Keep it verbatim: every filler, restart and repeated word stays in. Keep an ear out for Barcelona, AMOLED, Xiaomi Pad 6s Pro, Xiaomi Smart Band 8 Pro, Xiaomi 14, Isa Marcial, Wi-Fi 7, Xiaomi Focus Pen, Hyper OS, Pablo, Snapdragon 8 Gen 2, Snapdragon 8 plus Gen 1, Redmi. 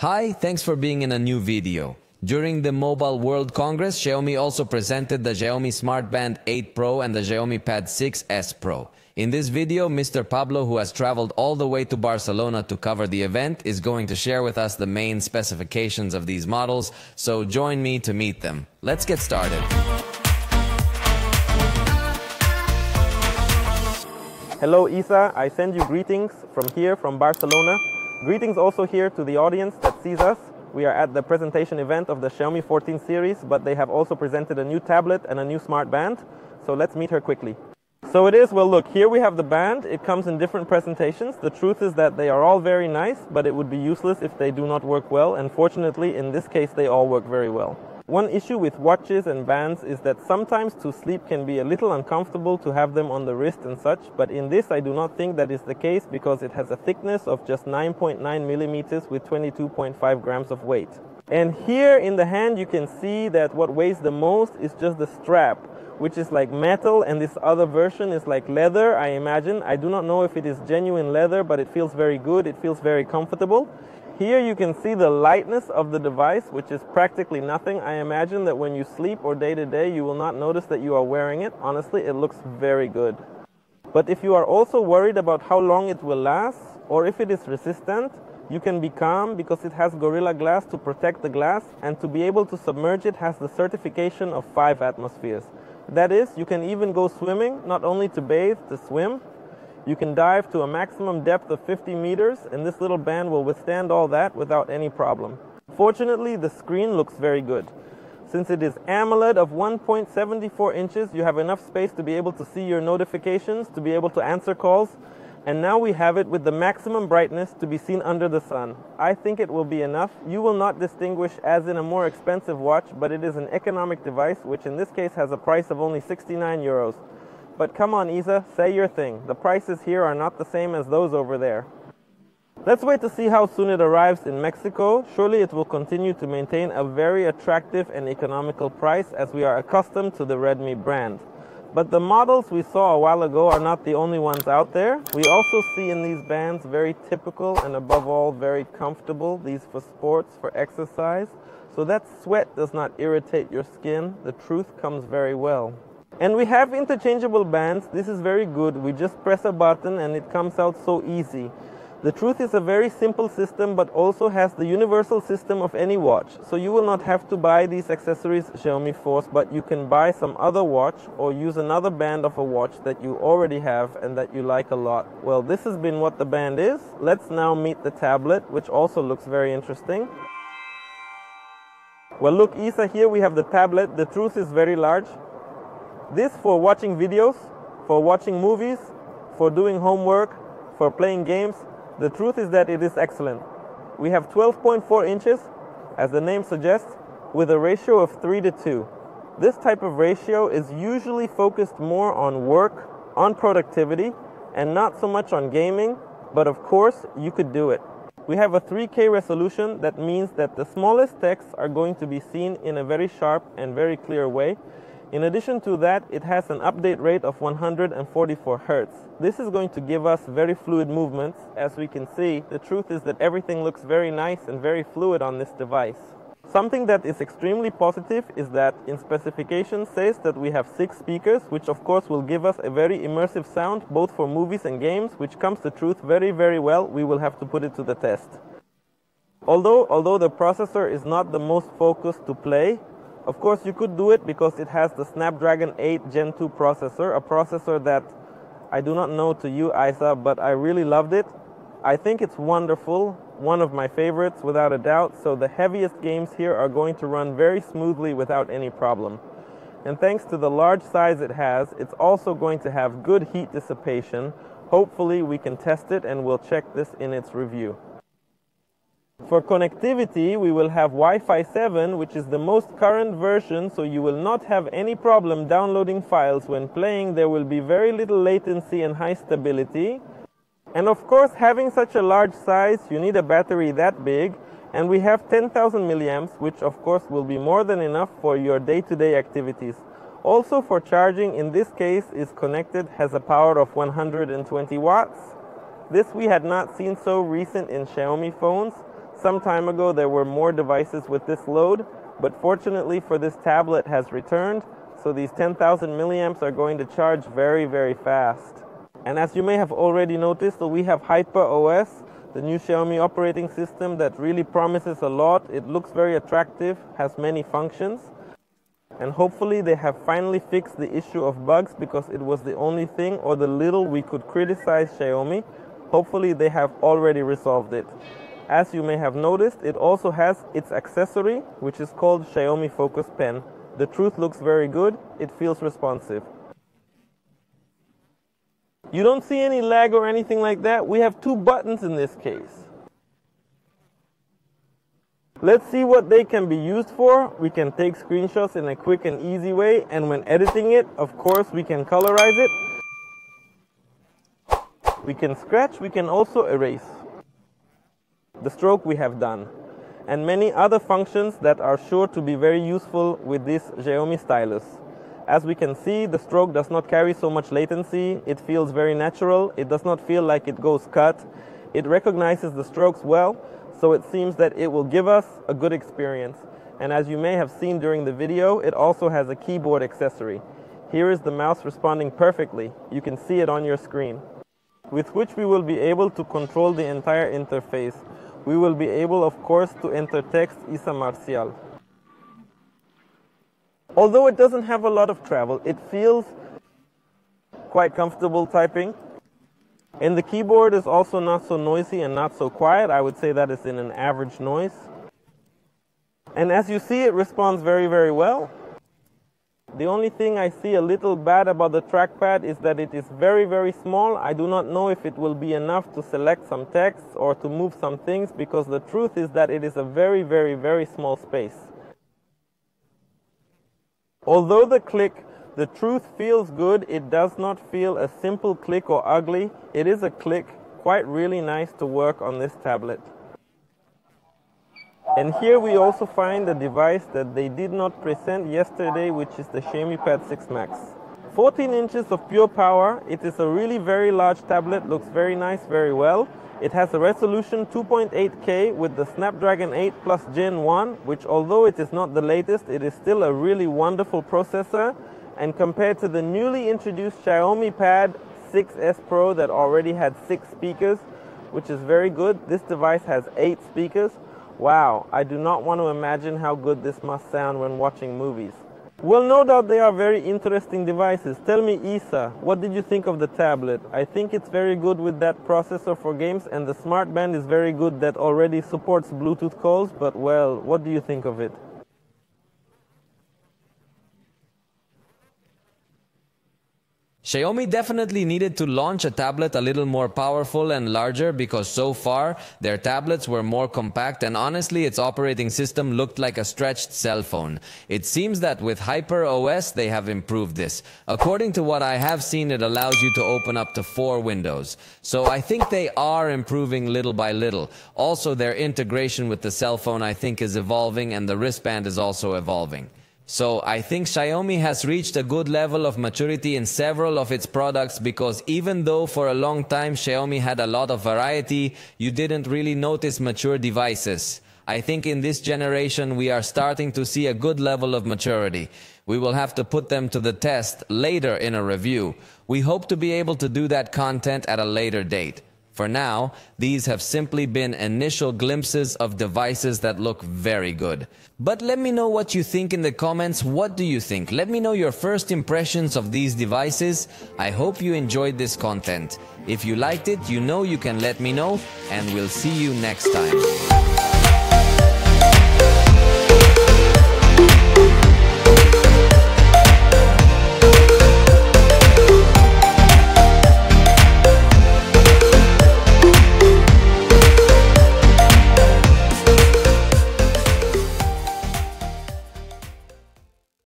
Hi, thanks for being in a new video. During the Mobile World Congress, Xiaomi also presented the Xiaomi Smart Band eight Pro and the Xiaomi Pad six S Pro. In this video, Mister Pablo, who has traveled all the way to Barcelona to cover the event, is going to share with us the main specifications of these models, so join me to meet them. Let's get started. Hello Isa, I send you greetings from here, from Barcelona. Greetings also here to the audience that sees us. We are at the presentation event of the Xiaomi fourteen series, but they have also presented a new tablet and a new smart band. So let's meet her quickly. So it is, well look, here we have the band. It comes in different presentations. The truth is that they are all very nice, but it would be useless if they do not work well. And fortunately, in this case, they all work very well. One issue with watches and bands is that sometimes to sleep can be a little uncomfortable to have them on the wrist and such, but in this I do not think that is the case because it has a thickness of just nine point nine millimeters with twenty-two point five grams of weight. And here in the hand you can see that what weighs the most is just the strap, which is like metal, and this other version is like leather, I imagine. I do not know if it is genuine leather, but it feels very good, it feels very comfortable. Here you can see the lightness of the device, which is practically nothing. I imagine that when you sleep or day to day, you will not notice that you are wearing it. Honestly, it looks very good. But if you are also worried about how long it will last, or if it is resistant, you can be calm because it has Gorilla Glass to protect the glass, and to be able to submerge it has the certification of five atmospheres. That is, you can even go swimming, not only to bathe, to swim. You can dive to a maximum depth of fifty meters, and this little band will withstand all that without any problem. Fortunately, the screen looks very good. Since it is AMOLED of one point seven four inches, you have enough space to be able to see your notifications, to be able to answer calls, and now we have it with the maximum brightness to be seen under the sun. I think it will be enough. You will not distinguish as in a more expensive watch, but it is an economic device, which in this case has a price of only sixty-nine euros. But come on Isa, say your thing. The prices here are not the same as those over there. Let's wait to see how soon it arrives in Mexico. Surely it will continue to maintain a very attractive and economical price as we are accustomed to the Redmi brand. But the models we saw a while ago are not the only ones out there. We also see in these bands very typical and above all very comfortable, these for sports, for exercise. So that sweat does not irritate your skin. The truth comes very well. And we have interchangeable bands. This is very good. We just press a button and it comes out so easy. The truth is a very simple system, but also has the universal system of any watch. So you will not have to buy these accessories Xiaomi force, but you can buy some other watch or use another band of a watch that you already have and that you like a lot. Well, this has been what the band is. Let's now meet the tablet, which also looks very interesting. Well, look, Isa, here we have the tablet. The truth is very large. This for watching videos, for watching movies, for doing homework, for playing games. The truth is that it is excellent. We have twelve point four inches, as the name suggests, with a ratio of three to two. This type of ratio is usually focused more on work, on productivity, and not so much on gaming, but of course you could do it. We have a three K resolution. That means that the smallest texts are going to be seen in a very sharp and very clear way. In addition to that, it has an update rate of one hundred forty-four hertz. This is going to give us very fluid movements. As we can see, the truth is that everything looks very nice and very fluid on this device. Something that is extremely positive is that in specification says that we have six speakers, which of course will give us a very immersive sound both for movies and games, which comes to truth very very well. We will have to put it to the test. Although, although the processor is not the most focused to play, of course, you could do it because it has the Snapdragon eight gen two processor, a processor that I do not know to you, Isa, but I really loved it. I think it's wonderful, one of my favorites without a doubt, so the heaviest games here are going to run very smoothly without any problem. And thanks to the large size it has, it's also going to have good heat dissipation. Hopefully, we can test it and we'll check this in its review. For connectivity, we will have Wi-Fi seven, which is the most current version, so you will not have any problem downloading files. When playing, there will be very little latency and high stability. And of course, having such a large size, you need a battery that big. And we have ten thousand milliamps, which of course will be more than enough for your day-to-day activities. Also for charging, in this case, is connected, has a power of one hundred twenty watts. This we had not seen so recent in Xiaomi phones. some time ago there were more devices with this load, but fortunately for this tablet has returned, so these ten thousand milliamps are going to charge very, very fast. And as you may have already noticed, so we have Hyper O S, the new Xiaomi operating system that really promises a lot. It looks very attractive, has many functions, and hopefully they have finally fixed the issue of bugs, because it was the only thing or the little we could criticize Xiaomi. Hopefully they have already resolved it. As you may have noticed, it also has its accessory, which is called Xiaomi Focus Pen. The truth looks very good, it feels responsive. You don't see any lag or anything like that. We have two buttons in this case. Let's see what they can be used for. We can take screenshots in a quick and easy way, and when editing it, of course, we can colorize it. We can scratch, we can also erase. The stroke we have done. And many other functions that are sure to be very useful with this Xiaomi stylus. As we can see, the stroke does not carry so much latency, it feels very natural, it does not feel like it goes cut, it recognizes the strokes well, so it seems that it will give us a good experience. And as you may have seen during the video, it also has a keyboard accessory. Here is the mouse responding perfectly, you can see it on your screen, with which we will be able to control the entire interface. We will be able, of course, to enter text Isa Marcial. Although it doesn't have a lot of travel, it feels quite comfortable typing. And the keyboard is also not so noisy and not so quiet. I would say that is in an average noise. And as you see, it responds very, very well. The only thing I see a little bad about the trackpad is that it is very, very small. I do not know if it will be enough to select some text or to move some things, because the truth is that it is a very, very, very small space. Although the click, the truth feels good, it does not feel a simple click or ugly. It is a click, quite really nice to work on this tablet. And here we also find the device that they did not present yesterday, which is the Xiaomi Pad six Max. fourteen inches of pure power, it is a really very large tablet, looks very nice, very well. It has a resolution two point eight K with the Snapdragon eight plus Gen one, which, although it is not the latest, it is still a really wonderful processor. And compared to the newly introduced Xiaomi Pad six S Pro that already had six speakers, which is very good, this device has eight speakers. Wow, I do not want to imagine how good this must sound when watching movies. Well, no doubt they are very interesting devices. Tell me, Isa, what did you think of the tablet? I think it's very good with that processor for games, and the Smart Band is very good that already supports Bluetooth calls, but well, what do you think of it? Xiaomi definitely needed to launch a tablet a little more powerful and larger, because so far their tablets were more compact, and honestly its operating system looked like a stretched cell phone. It seems that with Hyper O S they have improved this. According to what I have seen, it allows you to open up to four windows. So I think they are improving little by little. Also, their integration with the cell phone I think is evolving, and the wristband is also evolving. So I think Xiaomi has reached a good level of maturity in several of its products, because even though for a long time Xiaomi had a lot of variety, you didn't really notice mature devices. I think in this generation we are starting to see a good level of maturity. We will have to put them to the test later in a review. We hope to be able to do that content at a later date. For now, these have simply been initial glimpses of devices that look very good. But let me know what you think in the comments. What do you think? Let me know your first impressions of these devices. I hope you enjoyed this content. If you liked it, you know you can let me know, and we'll see you next time.